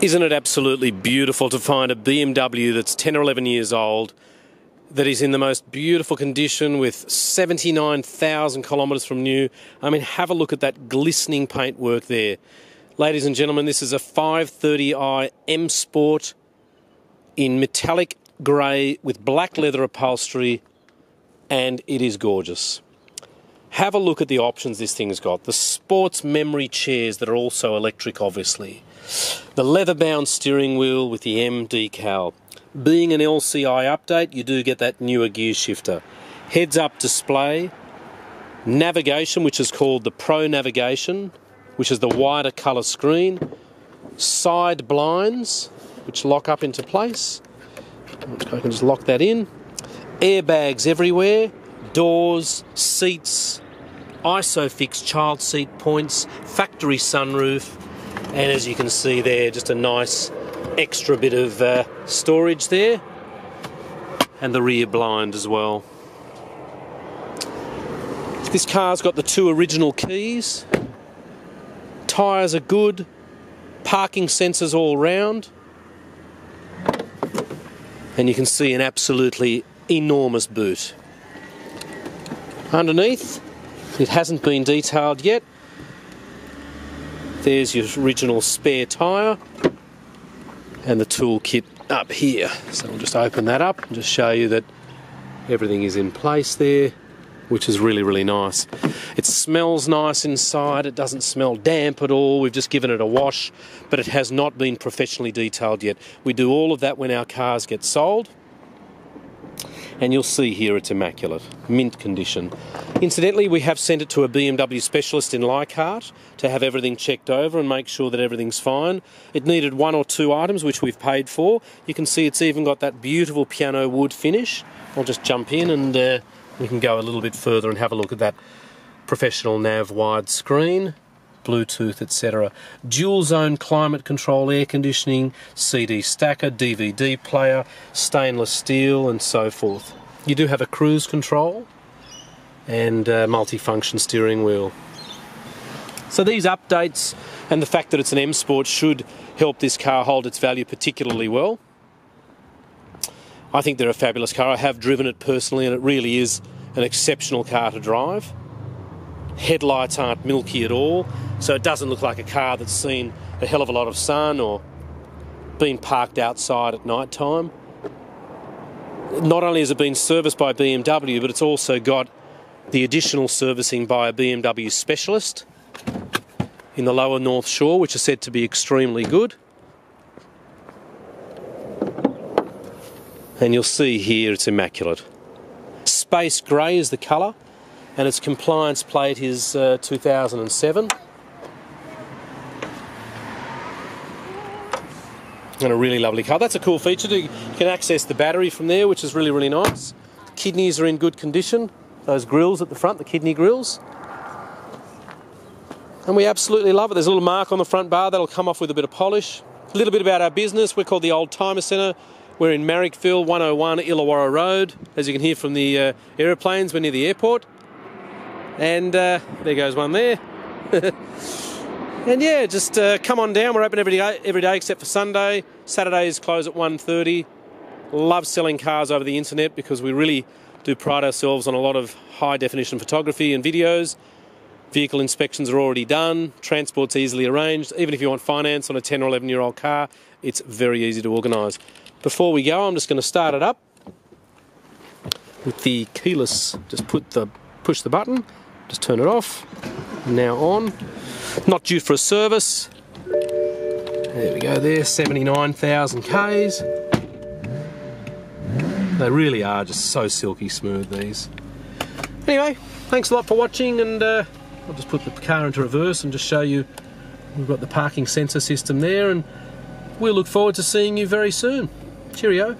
Isn't it absolutely beautiful to find a BMW that's 10 or 11 years old, that is in the most beautiful condition with 79,000 kilometres from new? I mean, have a look at that glistening paintwork there. Ladies and gentlemen, this is a 530I M Sport in metallic grey with black leather upholstery, and it is gorgeous. Have a look at the options this thing's got. The sports memory chairs that are also electric, obviously. The leather-bound steering wheel with the M decal. Being an LCI update, you do get that newer gear shifter. Heads-up display. Navigation, which is called the Pro Navigation, which is the wider colour screen. Side blinds, which lock up into place. I can just lock that in. Airbags everywhere. Doors, seats, isofix child seat points, factory sunroof. And as you can see there, just a nice extra bit of storage there, and the rear blind as well. This car's got the two original keys. Tyres are good, parking sensors all round, and you can see an absolutely enormous boot. Underneath, it hasn't been detailed yet. There's your original spare tyre and the tool kit up here. So we'll just open that up and just show you that everything is in place there, which is really, really nice. It smells nice inside. It doesn't smell damp at all. We've just given it a wash, but it has not been professionally detailed yet. We do all of that when our cars get sold. And you'll see here it's immaculate, mint condition. Incidentally, we have sent it to a BMW specialist in Leichhardt to have everything checked over and make sure that everything's fine. It needed one or two items, which we've paid for. You can see it's even got that beautiful piano wood finish. I'll just jump in and we can go a little bit further and have a look at that professional nav wide screen, Bluetooth, etc. Dual zone climate control, air conditioning, CD stacker, DVD player, stainless steel, and so forth. You do have a cruise control and multi-function steering wheel. So these updates and the fact that it's an M Sport should help this car hold its value particularly well. I think they're a fabulous car. I have driven it personally, and it really is an exceptional car to drive. Headlights aren't milky at all, so it doesn't look like a car that's seen a hell of a lot of sun or been parked outside at night time. Not only has it been serviced by BMW, but it's also got the additional servicing by a BMW specialist in the lower North Shore, which is said to be extremely good. And you'll see here it's immaculate. Space grey is the colour, and its compliance plate is 2007. And a really lovely car. That's a cool feature. You can access the battery from there, which is really, really nice. The kidneys are in good condition. Those grills at the front, the kidney grills. And we absolutely love it. There's a little mark on the front bar that'll come off with a bit of polish. A little bit about our business. We're called the Old Timer Centre. We're in Marrickville, 101 Illawarra Road. As you can hear from the aeroplanes, we're near the airport. And there goes one there. And yeah, just come on down. We're open every day except for Sunday. Saturdays close at 1:30. Love selling cars over the internet because we really do pride ourselves on a lot of high-definition photography and videos. Vehicle inspections are already done. Transport's easily arranged. Even if you want finance on a 10 or 11-year-old car, it's very easy to organise. Before we go, I'm just going to start it up with the keyless. Just push the button. Just turn it off, now on. Not due for a service. There we go there, 79,000 Ks. They really are just so silky smooth, these. Anyway, thanks a lot for watching, and I'll just put the car into reverse and just show you we've got the parking sensor system there, and we'll look forward to seeing you very soon. Cheerio.